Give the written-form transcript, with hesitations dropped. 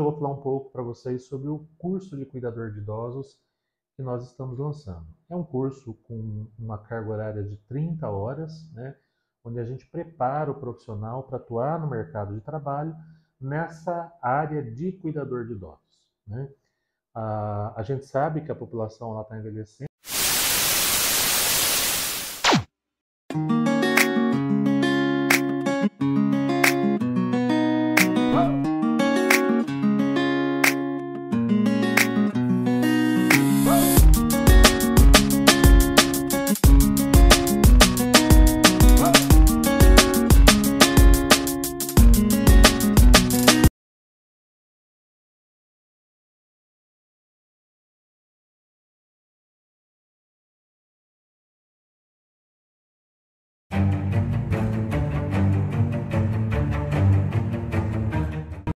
hoje eu vou falar um pouco para vocês sobre o curso de cuidador de idosos que nós estamos lançando. É um curso com uma carga horária de 30 horas, né, onde a gente prepara o profissional para atuar no mercado de trabalho nessa área de cuidador de idosos, né? A gente sabe que a população está envelhecendo.